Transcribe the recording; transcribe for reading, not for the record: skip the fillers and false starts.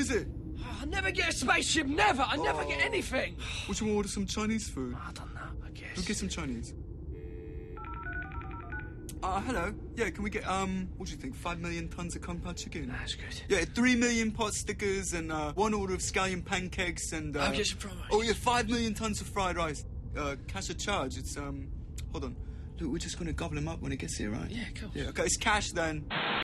is it? I never get a spaceship, never. I never get anything. Would you order some Chinese food? I don't know, I guess. We'll get some Chinese. Hello. Yeah, can we get, what do you think, 5 million tons of compound chicken? That's good. Yeah, 3 million pot stickers and, 1 order of scallion pancakes and, I'll get some fried rice. Oh, yeah, 5 million tons of fried rice. Cash or charge, it's, hold on. Look, we're just gonna gobble them up when it gets here, right? Yeah, cool. Yeah, okay, it's cash then.